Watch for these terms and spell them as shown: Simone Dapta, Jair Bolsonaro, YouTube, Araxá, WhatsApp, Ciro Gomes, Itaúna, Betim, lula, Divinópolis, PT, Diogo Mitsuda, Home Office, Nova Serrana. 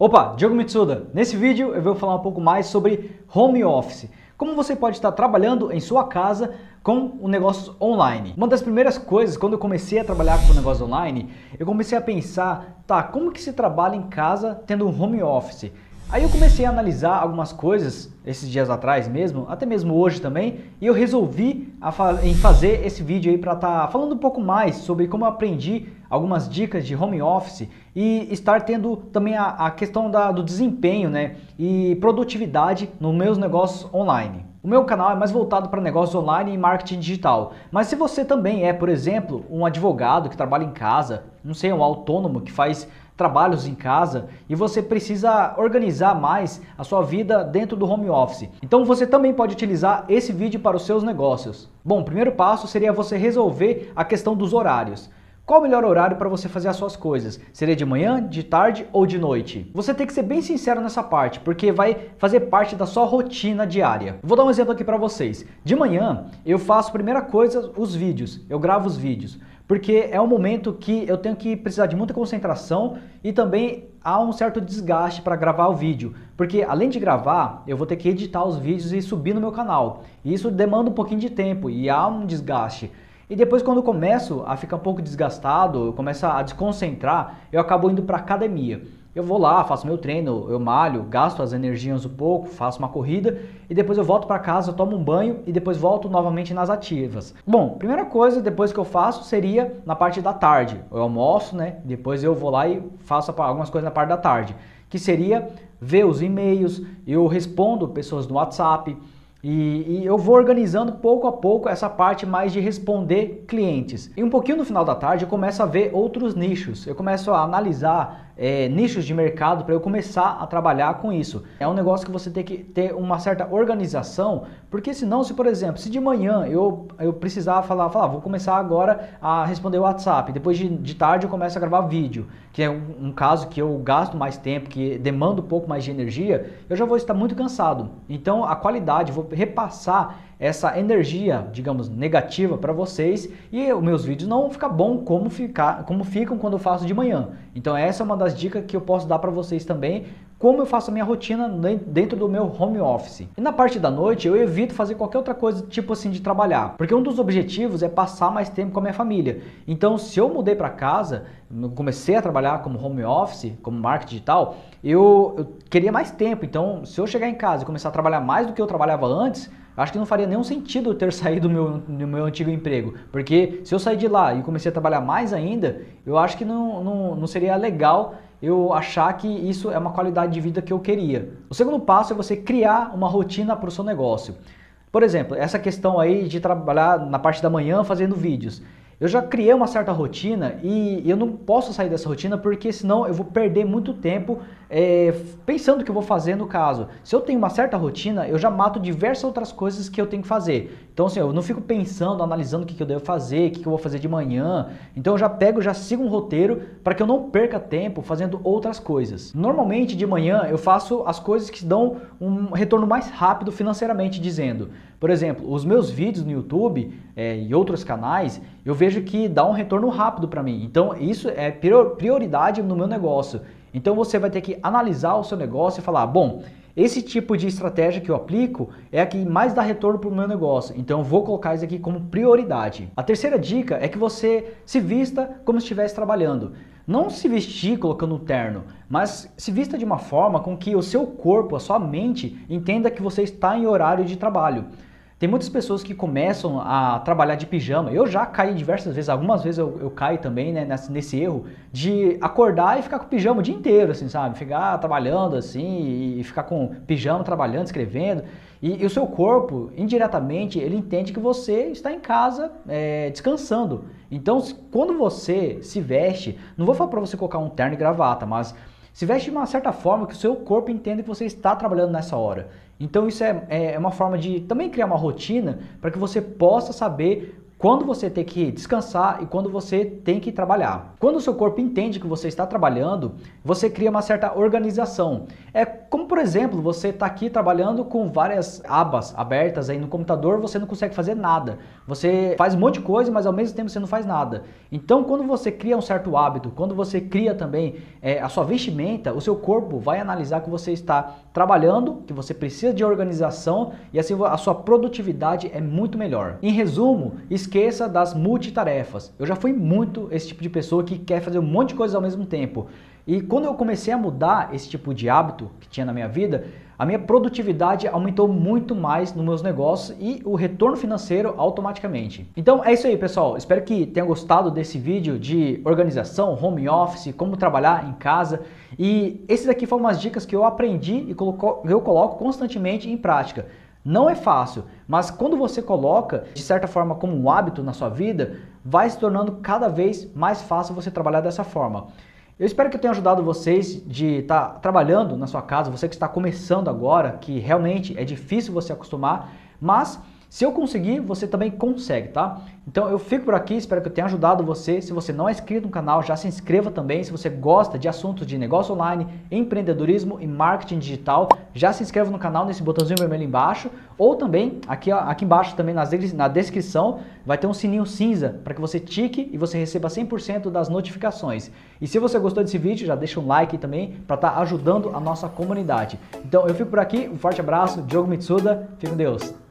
Opa, Diogo Mitsuda. Nesse vídeo eu vou falar um pouco mais sobre Home Office. Como você pode estar trabalhando em sua casa com negócios online. Uma das primeiras coisas, quando eu comecei a trabalhar com negócios online, eu comecei a pensar, tá, como que se trabalha em casa tendo um Home Office? Aí eu comecei a analisar algumas coisas, esses dias atrás mesmo, até mesmo hoje também, e eu resolvi fazer esse vídeo aí para estar falando um pouco mais sobre como eu aprendi algumas dicas de home office e estar tendo também a questão do desempenho, né, e produtividade nos meus negócios online. O meu canal é mais voltado para negócios online e marketing digital, mas se você também é, por exemplo, um advogado que trabalha em casa, não sei, um autônomo que faz trabalhos em casa e você precisa organizar mais a sua vida dentro do home office. Então você também pode utilizar esse vídeo para os seus negócios. Bom, o primeiro passo seria você resolver a questão dos horários. Qual o melhor horário para você fazer as suas coisas? Seria de manhã, de tarde ou de noite? Você tem que ser bem sincero nessa parte, porque vai fazer parte da sua rotina diária. Vou dar um exemplo aqui para vocês. De manhã, eu faço, primeira coisa, os vídeos. Eu gravo os vídeos, porque é um momento que eu tenho que precisar de muita concentração e também há um certo desgaste para gravar o vídeo, porque além de gravar, eu vou ter que editar os vídeos e subir no meu canal. E isso demanda um pouquinho de tempo e há um desgaste. E depois, quando eu começo a ficar um pouco desgastado, eu começo a desconcentrar, eu acabo indo para academia. Eu vou lá, faço meu treino, eu malho, gasto as energias um pouco, faço uma corrida e depois eu volto para casa, eu tomo um banho e depois volto novamente nas ativas. Bom, primeira coisa depois que eu faço seria na parte da tarde. Eu almoço, né? Depois eu vou lá e faço algumas coisas na parte da tarde, que seria ver os e-mails, eu respondo pessoas no WhatsApp. E eu vou organizando pouco a pouco essa parte mais de responder clientes. E um pouquinho no final da tarde eu começo a ver outros nichos. Eu começo a analisar nichos de mercado para eu começar a trabalhar com isso. É um negócio que você tem que ter uma certa organização, porque senão, se por exemplo, se de manhã eu precisar falar, vou começar agora a responder o WhatsApp, depois de tarde eu começo a gravar vídeo, que é um caso que eu gasto mais tempo, que demanda um pouco mais de energia, eu já vou estar muito cansado. Então a qualidade, vou repassar essa energia, digamos, negativa para vocês e os meus vídeos não ficam bons como ficam quando eu faço de manhã. Então essa é uma das dicas que eu posso dar para vocês também, como eu faço a minha rotina dentro do meu home office. E na parte da noite eu evito fazer qualquer outra coisa, tipo assim, de trabalhar, porque um dos objetivos é passar mais tempo com a minha família. Então se eu mudei para casa, comecei a trabalhar como home office, como marketing digital, eu queria mais tempo. Então se eu chegar em casa e começar a trabalhar mais do que eu trabalhava antes, acho que não faria nenhum sentido eu ter saído do meu antigo emprego, porque se eu sair de lá e comecei a trabalhar mais ainda, eu acho que não seria legal eu achar que isso é uma qualidade de vida que eu queria. O segundo passo é você criar uma rotina para o seu negócio. Por exemplo, essa questão aí de trabalhar na parte da manhã fazendo vídeos. Eu já criei uma certa rotina e eu não posso sair dessa rotina, porque senão eu vou perder muito tempo pensando o que eu vou fazer no caso. Se eu tenho uma certa rotina, eu já mato diversas outras coisas que eu tenho que fazer. Então assim, eu não fico pensando, analisando o que eu devo fazer, o que eu vou fazer de manhã. Então eu já pego, já sigo um roteiro para que eu não perca tempo fazendo outras coisas. Normalmente de manhã eu faço as coisas que dão um retorno mais rápido financeiramente dizendo. Por exemplo, os meus vídeos no YouTube e outros canais, eu vejo que dá um retorno rápido para mim. Então isso é prioridade no meu negócio. Então você vai ter que analisar o seu negócio e falar, bom, esse tipo de estratégia que eu aplico é a que mais dá retorno para o meu negócio, então eu vou colocar isso aqui como prioridade. A terceira dica é que você se vista como se estivesse trabalhando. Não se vestir colocando um terno, mas se vista de uma forma com que o seu corpo, a sua mente, entenda que você está em horário de trabalho. Tem muitas pessoas que começam a trabalhar de pijama. Eu já caí diversas vezes, algumas vezes eu caio também, né, nesse erro de acordar e ficar com o pijama o dia inteiro, assim, sabe? Ficar trabalhando assim e ficar com o pijama trabalhando, escrevendo. E o seu corpo, indiretamente, ele entende que você está em casa descansando. Então, quando você se veste, não vou falar para você colocar um terno e gravata, mas se veste de uma certa forma que o seu corpo entenda que você está trabalhando nessa hora. Então isso é uma forma de também criar uma rotina para que você possa saber quando você tem que descansar e quando você tem que trabalhar. Quando o seu corpo entende que você está trabalhando, você cria uma certa organização. É como, por exemplo, você está aqui trabalhando com várias abas abertas aí no computador, você não consegue fazer nada. Você faz um monte de coisa, mas ao mesmo tempo você não faz nada. Então, quando você cria um certo hábito, quando você cria também a sua vestimenta, o seu corpo vai analisar que você está trabalhando, que você precisa de organização e assim a sua produtividade é muito melhor. Em resumo, esqueça das multitarefas. Eu já fui muito esse tipo de pessoa que quer fazer um monte de coisas ao mesmo tempo. E quando eu comecei a mudar esse tipo de hábito que tinha na minha vida, a minha produtividade aumentou muito mais nos meus negócios e o retorno financeiro automaticamente. Então é isso aí, pessoal. Espero que tenham gostado desse vídeo de organização, home office, como trabalhar em casa. E esses daqui foram umas dicas que eu aprendi e eu coloco constantemente em prática. Não é fácil, mas quando você coloca de certa forma como um hábito na sua vida, vai se tornando cada vez mais fácil você trabalhar dessa forma. Eu espero que eu tenha ajudado vocês de estar trabalhando na sua casa, você que está começando agora, que realmente é difícil você acostumar, mas se eu conseguir, você também consegue, tá? Então eu fico por aqui, espero que eu tenha ajudado você. Se você não é inscrito no canal, já se inscreva também. Se você gosta de assuntos de negócio online, empreendedorismo e marketing digital, já se inscreva no canal nesse botãozinho vermelho embaixo, ou também aqui embaixo também na descrição vai ter um sininho cinza para que você tique e você receba 100% das notificações. E se você gostou desse vídeo, já deixa um like também para estar ajudando a nossa comunidade. Então eu fico por aqui, um forte abraço, Diogo Mitsuda, fique com Deus!